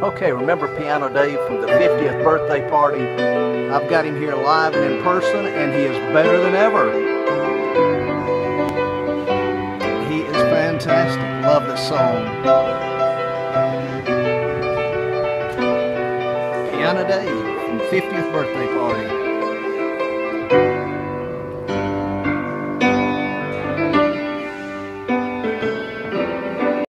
Okay, remember Piano Dave from the 50th birthday party? I've got him here live and in person, and he is better than ever. He is fantastic. Love this song. Piano Dave from the 50th birthday party.